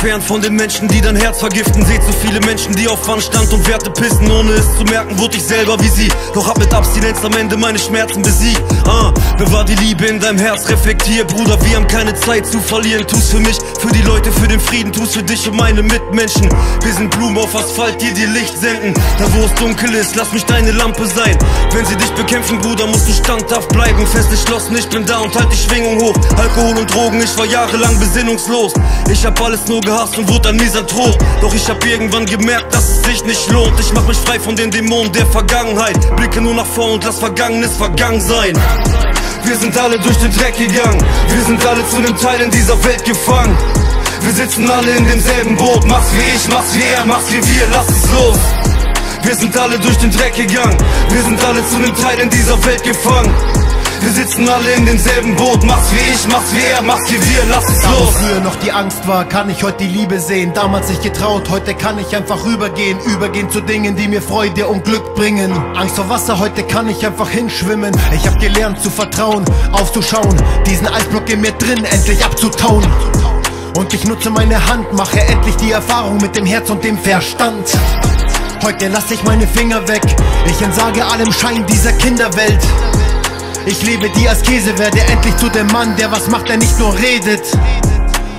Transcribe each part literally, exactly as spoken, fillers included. fern von den Menschen, die dein Herz vergiften. Seht so viele Menschen, die auf Anstand und Werte pissen. Ohne es zu merken, wurde ich selber wie sie. Doch hab mit Abstinenz am Ende meine Schmerzen besiegt. Ah, bewahr die Liebe in deinem Herz, reflektier, Bruder, wir haben keine Zeit zu verlieren. Tu's für mich, für die Leute, für den Frieden, tu's für dich und meine Mitmenschen. Wir sind Blumen auf Asphalt, die dir Licht senden. Da wo es dunkel ist, lass mich deine Lampe sein. Wenn sie dich bekämpfen, Bruder, musst du standhaft bleiben. Fest entschlossen, ich bin da und halt die Schwingung hoch. Alkohol und Drogen, ich war jahrelang besinnungslos. Ich hab alles nur gehasst und wurde ein Misanthrop. Doch ich hab irgendwann gemerkt, dass es sich nicht lohnt. Ich mach mich frei von den Dämonen der Vergangenheit. Blicke nur nach vorn und lass Vergangenes vergangen sein. Wir sind alle durch den Dreck gegangen. Wir sind alle zu einem Teil in dieser Welt gefangen. Wir sitzen alle in demselben Boot. Mach's wie ich, mach's wie er, mach's wie wir, lass es los. Wir sind alle durch den Dreck gegangen. Wir sind alle zu einem Teil in dieser Welt gefangen. Wir sitzen alle in demselben Boot. Mach's wie ich, mach's wie er, mach's wie wir, lass es los. Da früher noch die Angst war, kann ich heute die Liebe sehen. Damals nicht getraut, heute kann ich einfach rübergehen. Übergehen zu Dingen, die mir Freude und Glück bringen. Angst vor Wasser, heute kann ich einfach hinschwimmen. Ich hab gelernt zu vertrauen, aufzuschauen. Diesen Eisblock in mir drin, endlich abzutauen. Und ich nutze meine Hand, mache endlich die Erfahrung mit dem Herz und dem Verstand. Heute lass ich meine Finger weg, ich entsage allem Schein dieser Kinderwelt. Ich lebe die Askese, werde endlich zu dem Mann, der was macht, der nicht nur redet.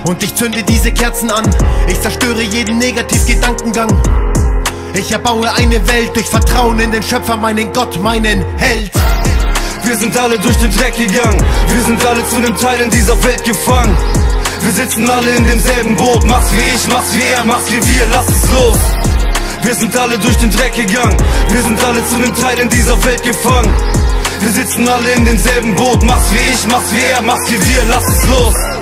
Und ich zünde diese Kerzen an, ich zerstöre jeden Negativgedankengang. Ich erbaue eine Welt durch Vertrauen in den Schöpfer, meinen Gott, meinen Held. Wir sind alle durch den Dreck gegangen, wir sind alle zu einem Teil in dieser Welt gefangen. Wir sitzen alle in demselben Boot, mach's wie ich, mach's wie er, mach's wie wir, lass es los. Wir sind alle durch den Dreck gegangen, wir sind alle zu einem Teil in dieser Welt gefangen. Wir sitzen alle in demselben Boot, mach's wie ich, mach's wie er, mach's wie wir, lass es los.